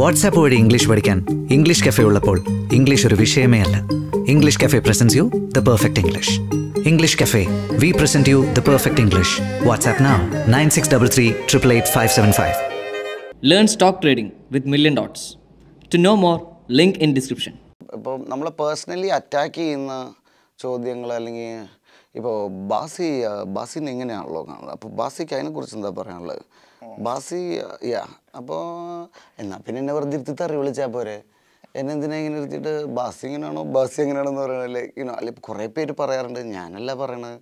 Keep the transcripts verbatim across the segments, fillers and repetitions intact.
WhatsApp വഴി English പഠിക്കാൻ English cafe ഉള്ളപ്പോൾ ഇംഗ്ലീഷ് ഒരു വിഷയമേ അല്ല. English cafe presents you the perfect English. English Cafe. We present you the perfect English. WhatsApp now. nine six three three eight eight eight five seven five. Learn stock trading with Million Dots. To know more, link in description. ഇപ്പോൾ നമ്മൾ personally attack ചെയ്യുന്ന ചോദ്യങ്ങൾ അല്ലെങ്കിൽ ഇപ്പോൾ ബാസി ബാസിന് എങ്ങനെയാണല്ലോ കാണുന്നത്, അപ്പോൾ ബാസിക്ക് അതിനെക്കുറിച്ച് എന്താ പറയാനുള്ളത്? ബാസി യാ അപ്പോൾ എന്നാ പിന്നെ എന്നെ വെറുതെ ഇരുത്തി തറി വിളിച്ചാൽ പോരെ, എന്നെ എന്തിനാ ഇങ്ങനെ എടുത്തിട്ട് ബാസി ഇങ്ങനെയാണോ ബാസി എങ്ങനെയാണെന്ന് പറയണല്ലേ ഇങ്ങനെ. അല്ല കുറേ പേര് പറയാറുണ്ട്, ഞാനല്ല പറയണത്.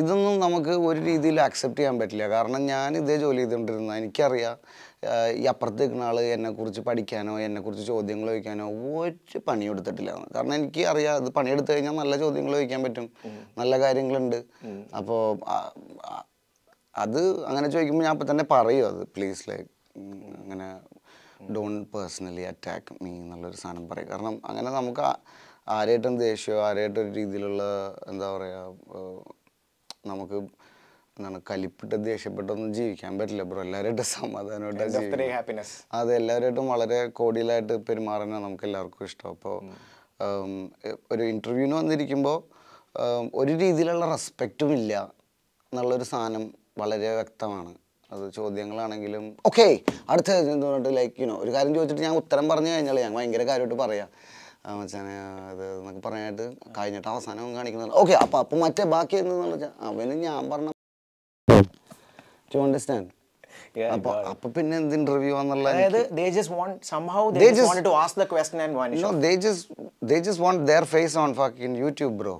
ഇതൊന്നും നമുക്ക് ഒരു രീതിയിൽ ആക്സെപ്റ്റ് ചെയ്യാൻ പറ്റില്ല. കാരണം ഞാൻ ഇതേ ജോലി ചെയ്തുകൊണ്ടിരുന്ന എനിക്കറിയാം ഈ അപ്പുറത്ത് നിൽക്കുന്ന ആൾ എന്നെക്കുറിച്ച് പഠിക്കാനോ എന്നെക്കുറിച്ച് ചോദ്യങ്ങൾ ചോദിക്കാനോ ഒരു പണിയെടുത്തിട്ടില്ല. കാരണം എനിക്ക് അറിയാം അത് പണിയെടുത്തു കഴിഞ്ഞാൽ നല്ല ചോദ്യങ്ങൾ ചോദിക്കാൻ പറ്റും, നല്ല കാര്യങ്ങളുണ്ട്. അപ്പോൾ അത് അങ്ങനെ ചോദിക്കുമ്പോൾ ഞാൻ അപ്പം തന്നെ പറയും അത് പ്ലീസ് ലൈക്ക് അങ്ങനെ ഡോണ്ട് പേഴ്സണലി അറ്റാക്ക് മീ എന്നുള്ളൊരു സാധനം പറയും. കാരണം അങ്ങനെ നമുക്ക് ആരായിട്ടും ദേഷ്യമോ ആരായിട്ടൊരു രീതിയിലുള്ള എന്താ പറയുക നമുക്ക് എന്താണ് കലിപ്പിട്ട് ദേഷ്യപ്പെട്ടൊന്നും ജീവിക്കാൻ പറ്റില്ല ബ്രോ. എല്ലാവരുമായിട്ട് സമാധാനമായിട്ട് അതെ എല്ലാവരുമായിട്ടും വളരെ കോടിയിലായിട്ട് പെരുമാറാനാണ് നമുക്ക് എല്ലാവർക്കും ഇഷ്ടം. അപ്പോൾ ഒരു ഇൻ്റർവ്യൂവിന് വന്നിരിക്കുമ്പോൾ ഒരു രീതിയിലുള്ള റെസ്പെക്റ്റും ഇല്ല എന്നുള്ളൊരു സാധനം വളരെ വ്യക്തമാണ്. അത് ചോദ്യങ്ങളാണെങ്കിലും ഓക്കെ അടുത്ത എന്തുകൊണ്ടിട്ട് ലൈക്ക് യുനോ ഒരു കാര്യം ചോദിച്ചിട്ട് ഞാൻ ഉത്തരം പറഞ്ഞു കഴിഞ്ഞാൽ ഞാൻ ഭയങ്കര കാര്യമായിട്ട് പറയാം മച്ചാനെ അത് എന്നൊക്കെ പറയാനായിട്ട് കഴിഞ്ഞിട്ട് അവസാനം കാണിക്കുന്നത് ഓക്കെ അപ്പം അപ്പം മറ്റേ ബാക്കി എന്താണെന്ന് വെച്ചാൽ അവന് ഞാൻ പറഞ്ഞ ടു അണ്ടർസ്റ്റാൻഡ്. അപ്പോൾ അപ്പം പിന്നെ എന്ത് ഇൻ്റർവ്യൂ എന്നുള്ള face on fucking YouTube bro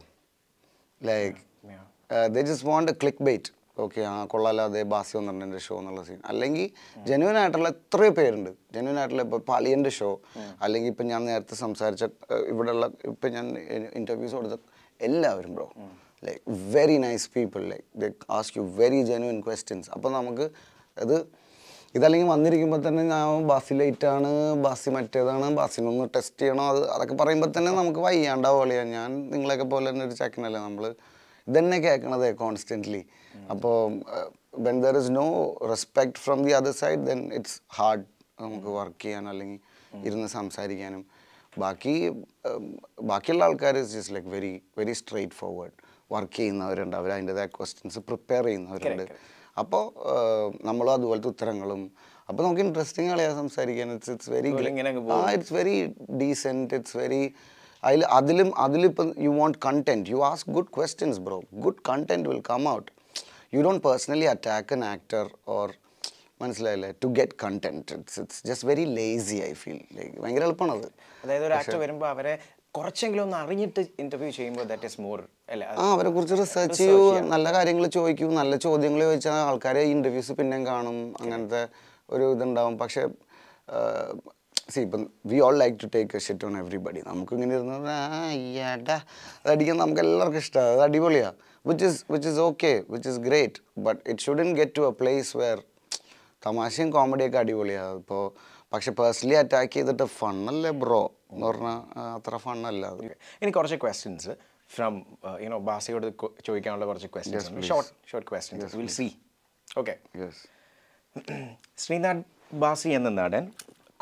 like they just want a click bait. Okay ആ കൊള്ളാലോ അതേ ബാസി വന്നിട്ടുണ്ട് ഷോ എന്നുള്ള സീൻ. അല്ലെങ്കിൽ ജെന്യൂൻ ആയിട്ടുള്ള എത്രയോ പേരുണ്ട് ജെന്യൂൻ ആയിട്ടുള്ള ഇപ്പോൾ പാളിയൻ്റെ ഷോ അല്ലെങ്കിൽ ഇപ്പം ഞാൻ നേരത്തെ സംസാരിച്ച ഇവിടെയുള്ള ഇപ്പം ഞാൻ ഇൻ്റർവ്യൂസ് കൊടുത്ത എല്ലാവരും bro like very nice people like they ask you very genuine questions. അപ്പം നമുക്ക് അത് ഇതല്ലെങ്കിൽ വന്നിരിക്കുമ്പോൾ തന്നെ ഞാൻ ബാസി ലൈറ്റാണ് ബാസി മറ്റേതാണ് ബാസിനൊന്ന് ടെസ്റ്റ് ചെയ്യണോ അത് അതൊക്കെ പറയുമ്പോൾ തന്നെ നമുക്ക് വയ്യാണ്ടാവുക കളിയാണ്. ഞാൻ നിങ്ങളെയൊക്കെ പോലെ തന്നെ ഒരു ചക്കനല്ലേ, നമ്മൾ ഇതന്നെ കേൾക്കണത് കോൺസ്റ്റൻ്റ്ലി. അപ്പോൾ when there is no respect from the other side then it's hard നമുക്ക് വർക്ക് ചെയ്യാനും അല്ലെങ്കിൽ ഇരുന്ന് സംസാരിക്കാനും. ബാക്കി ബാക്കിയുള്ള ആൾക്കാർ is just like very very straightforward work ചെയ്യുന്നവരുണ്ട്, അവർ അതിൻ്റെതായ ക്വസ്റ്റ്യൻസ് പ്രിപ്പയർ ചെയ്യുന്നവരുണ്ട്. അപ്പോൾ നമ്മളും അതുപോലത്തെ ഉത്തരങ്ങളും അപ്പോൾ നമുക്ക് ഇൻട്രസ്റ്റിംഗ് ആളെയാണ് സംസാരിക്കാൻ. It's it's very it's very decent it's very അതിൽ അതിലും അതിലിപ്പം you want content you ask good questions bro. Good content will come out. You don't personally attack an actor or മനസ്സിലായില്ലേ to get content. It's it's just very lazy I feel like ഭയങ്കര എളുപ്പമാണ് അത്. അതായത് ഒരു actor വരുമ്പോൾ അവരെ കുറച്ചെങ്കിലും ഒന്ന് അറിഞ്ഞിട്ട് ഇന്റർവ്യൂ ചെയ്യുമ്പോൾ ദാറ്റ് ഈസ് മോർ അല്ലേ. ആ അവരെ കുറിച്ച് റിസർച്ച് ചെയ്യൂ, നല്ല കാര്യങ്ങൾ ചോദിക്കൂ, നല്ല ചോദ്യങ്ങൾ ചോദിച്ചാൽ ആൾക്കാരെ ഇന്റർവ്യൂസ് പിന്നെയും കാണും, അങ്ങനത്തെ ഒരു ഇതുണ്ടാവും. പക്ഷേ see but we all like to take a shit on everybody. namukku ingane irunna ayada adikan namukku ellarku ishta ad adiboliya which is which is okay which is great but it shouldn't get to a place where tamashayum comedy ka adiboliya appo pakshe personally attack cheyiditte fun alle bro nu orna athra fun alla. ini korche questions from uh, you know basiyodu choikkanulla korche questions, yes, short short questions, yes, we'll see. okay yes. Sreenath Bhasi enna nadan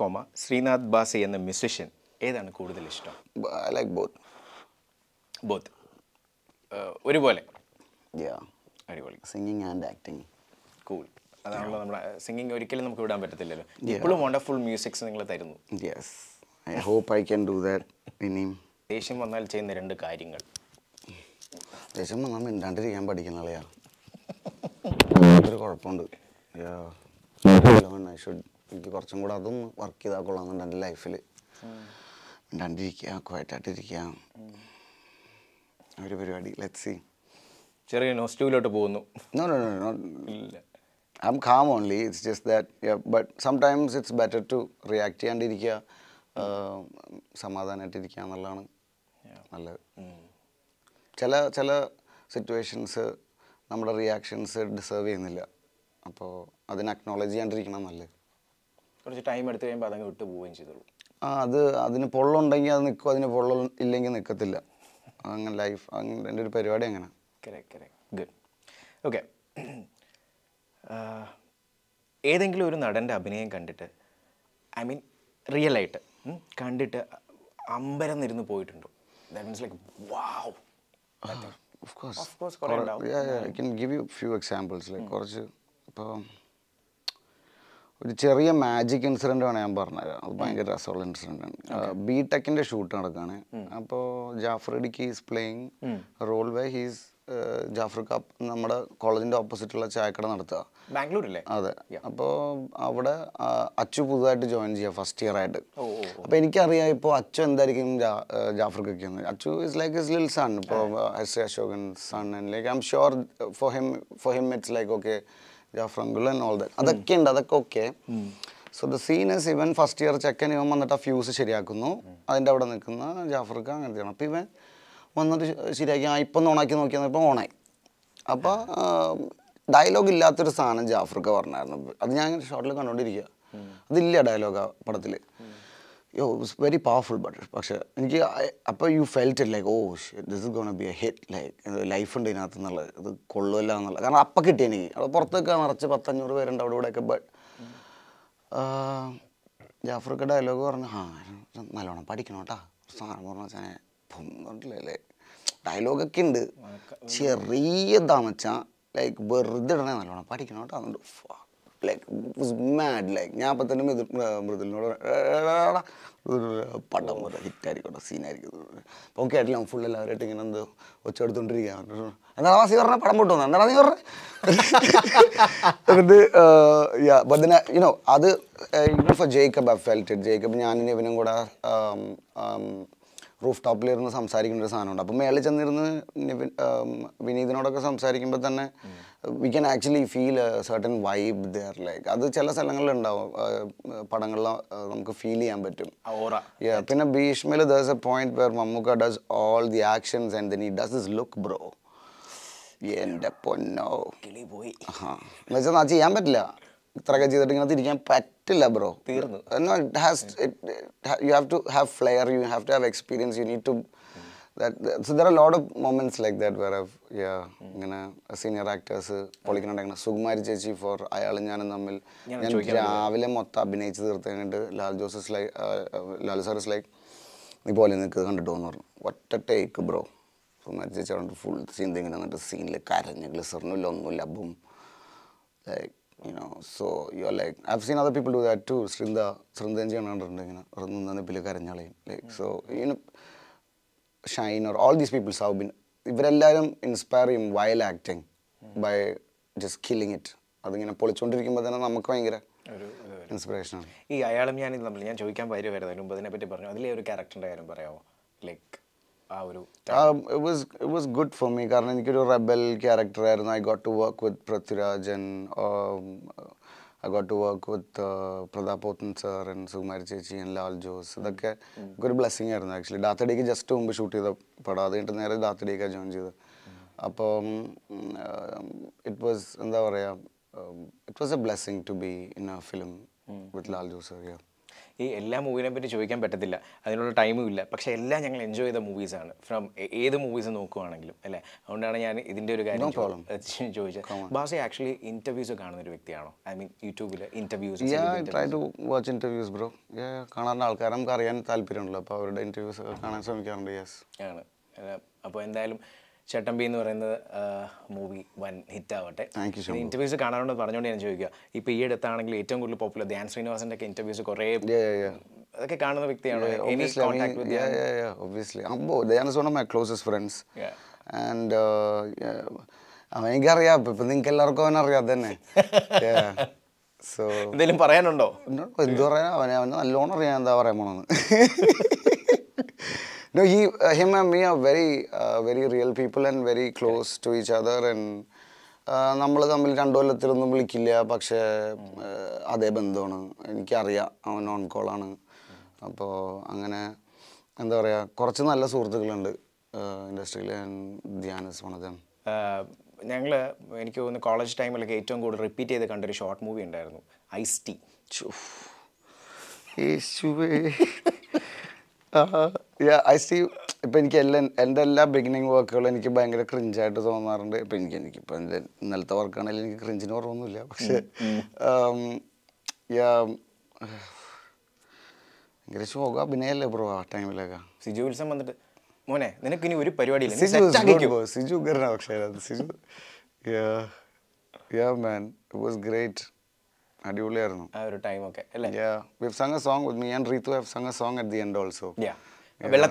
കോമ ശ്രീനാഥ് ബാസി എന്ന musician ഏതാണ് കൂടുതൽ ഇഷ്ടം? I like both. Both ഒരുപോലെ? Yeah ഒരുപോലെ. Singing and acting. Cool. അതാണല്ലോ നമ്മുടെ singing ഒരിക്കലും നമുക്ക് വിടാൻ പറ്റത്തില്ലല്ലോ. ഇപ്പോഴും വണ്ടർഫുൾ മ്യൂസിക്സ് നിങ്ങൾ തരുന്നു. Yes I hope I can do that. ഇനിയും ദേഷ്യം വന്നാൽ ചെയ്യുന്ന രണ്ട് കാര്യങ്ങൾ? ദേഷ്യം വന്നാൽ മിണ്ടാണ്ടിരിക്കാൻ പഠിക്കുന്ന ആളെയാണ്, ഒരു കുഴപ്പമുണ്ട്. ഐ ഷുഡ് എനിക്ക് കുറച്ചും കൂടെ അതും വർക്ക് ചെയ്താൽ കൊള്ളാമെന്നുണ്ട് എൻ്റെ ലൈഫിൽ. മിണ്ടാണ്ടിരിക്കുക, ക്വയറ്റായിട്ടിരിക്കാം, ഒരു പരിപാടി. Let see. ചെറിയ നോസ്റ്റോയിലോട്ട് പോകുന്നു. No no no no I am calm only. It's just that but sometimes it's better to react ചെയ്യാണ്ടിരിക്കുക, സമാധാനമായിട്ടിരിക്കുക എന്നുള്ളതാണ് നല്ലത്. ചില ചില സിറ്റുവേഷൻസ് നമ്മുടെ റിയാക്ഷൻസ് ഡിസേർവ് ചെയ്യുന്നില്ല, അപ്പോൾ അതിന് അക്നോളജ് ചെയ്യാണ്ടിരിക്കണം നല്ലത്. കുറച്ച് ടൈം എടുത്ത് കഴിയുമ്പോൾ അതങ്ങ് വിട്ടു പോവുകയും ചെയ്തോളൂ. ആ അത് അതിന് പൊള്ളുണ്ടെങ്കിൽ അത് നിൽക്കും, അതിന് പൊള്ള ഇല്ലെങ്കിൽ നിൽക്കത്തില്ല. അങ്ങനെ ലൈഫ് അങ്ങനെ എൻ്റെ ഒരു പരിപാടി അങ്ങനെ. Correct correct good okay. ഏതെങ്കിലും ഒരു നടൻ്റെ അഭിനയം കണ്ടിട്ട് I mean real light. Kandita ambaranirunnu poyittundu. That means like wow. Uh, of course. Of course, or, yeah, yeah, yeah, I can give you a few examples. Like, hmm. ചെറിയ magic incident ആണ് ഞാൻ പറഞ്ഞത്. അത് ഭയങ്കര രസമുള്ള incident ആണ്. B ടെക്കിന്റെ shoot നടക്കുകയാണ്. അപ്പോൾ Jafar Idukki is playing role way he's Jafar കപ്പ് നമ്മുടെ കോളേജിന്റെ ഓപ്പോസിറ്റുള്ള ചായക്കട നടത്തുക ബാംഗ്ലൂരിലെ. അതെ. അപ്പോൾ അവിടെ അച്ചു പുതുതായിട്ട് ജോയിൻ ചെയ്യുക ഫസ്റ്റ് ഇയർ ആയിട്ട്. അപ്പോൾ എനിക്കറിയാം ഇപ്പോൾ അച്ചു എന്തായിരിക്കും ജാഫർക്കൊക്കെ എന്ന്. Achu is like his little son. ഇപ്പോൾ S Ashokan son and like I am sure for him for him it's like okay Jafrangul and all that. That's mm. that okay. Mm. So the scene is even first year check and even that fuse is ready. No, I didn't have done that. Jafar ka, I didn't. Even one that is ready. I ippon ona ki no ki na ippon onai. Appa dialogue illa thir saan Jafar ka varna. Adi yangan short lega noori riya. Adi illa dialogue ka paratile. Yo, it was very powerful, but actually, appa you felt it like oh shit, this is gonna be a hit. Like life and dinner, that nalla, that kollo illa nalla. Karena appa kitte nee. Ado porthukka narache pattanjuru veranda avadodakka but. Jafar kada dialogue varna ha, nallona padikano ta. Saaram varna chane boom nalla dialogue ഒക്കെ ഉണ്ട്. ചെറിയതാണെച്ചാ like വെറുതെ ഇടണേ നല്ലോണം പഠിക്കണോ ട്ടാ. Like was mad like. I was like, I was like, I scene. Okay, I full rating and I was like, I yeah, but then, you know, other, even for Jacob, I felt it. Jacob, I was um, um, rooftop layer na samsari kinder saanon. Appo malle chandirunnu vinidinodakke samsari kimba thanne we can actually feel a certain vibe there like. Adu chala salangal undavum padangalla namukku feel cheyan pattum. Aura. Yeah. Pinna Bhishmil there's a point where Mammuka does all the actions and then he does this look bro. Enda ponno. Kili boy. Ha. Manja na cheyan pattilla. Ithra ka cheyittengana thirikkan pattilla bro. Theernu. No, it has it, you have to have flair, you have to have experience, you need to mm. that, that so there are a lot of moments like that where I've yeah mm. gonna a senior actors polikkanadagana Sugumari Chechi for ayalu njan namil njan raavile motta abhinayichu thirthanittu Lal Jose like Lal sir is like nee pole nikku kandittu onnu what a take bro Sugumari Chechi on full scene thing nannattu scene like karanja glycerno lonnu labum like you know, so you're like, I've seen other people do that too. Srinda, Srinda, like, so, you know, Shine or all these people have been, everyone inspired him while acting by just killing it. I think, you know, polichondirikum badana namakku vayengara inspirational. Ee ayalum yanil nammal njan choikkan varu varudanu badane patti parnu adile oru character inde karyam parayavo like Um, it was it was good for me because I was a rebel character and I got to work with Prithviraj and um, I got to work with uh, Pradapotan sir and Soumya Chechi and Lal Jose. So that's a good blessing actually. I was just to shoot it up, but I didn't know that I was going to do it. It was it was a blessing to be in a film mm. with Lal Jose. Yeah. All movies are better than all movies. I don't have time. But I enjoy the movies. From any movies. No problem. Bhasi actually interviews. I mean, YouTube interviews. Yeah, I try to watch interviews, bro. Yeah, I try to interviews. Yes. So, Chattambi uh, movie one hit Awate. Thank you so much. Interviews का नारायण बारे जोड़े enjoy किया. इप्पे ये डटा आने के popular dance Sreenath के interviews को rap. Yeah yeah yeah. अके कारण तो बिकते हैं. Any contact with yeah yeah yeah obviously. Ambo, Dayan is one of my closest friends. Yeah. And uh, yeah, हमें क्या रिया पतिंग के लड़कों है ना रिया देने. Yeah. So. दिल्ली पर रहना उन्नो. No, इधर रहना वन्या वन्ना लोन रहना दावर है मनोन. No, he, uh, him and me are very, uh, very real people and very close to each other. And nammal thammil randollathirundum vilikilla pakshe adhe bandhana enikku ariya avan on call aanu appo angane endha paraya korchu nalla soorthukal undu industry il and Dhyan is one of them. ഞങ്ങൾ എനിക്ക് തോന്നുന്നു college ടൈമിലൊക്കെ ഏറ്റവും കൂടുതൽ repeat ചെയ്ത് കണ്ട ഒരു short movie ഉണ്ടായിരുന്നു ice tea. Yeah, I see. Now, I all beginning work, I think I cringe. I cringe. Yeah, Grisham will go, Binale bro, time will Siju will summon that. Mone, then you can do parody. Siju is good, bro. Siju karna akshara. Siju, yeah, yeah, man, it was great. Adiyuleyarno. Our time okay. Yeah, we've sung a song with me and Ritu. I've sung a song at the end also. Yeah. Yeah.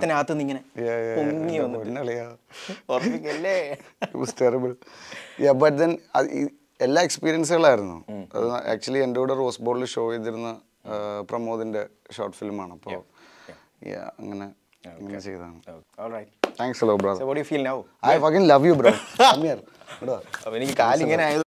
It was terrible. Yeah, but then all experiences mm. Actually, endowed a Rose Bowl show idirna uh, promoting the short film yeah. Yeah. Yeah. Okay. Okay. All right. Thanks a lot, brother. So what do you feel now? I yeah. fucking love you, bro. Come here. Bro.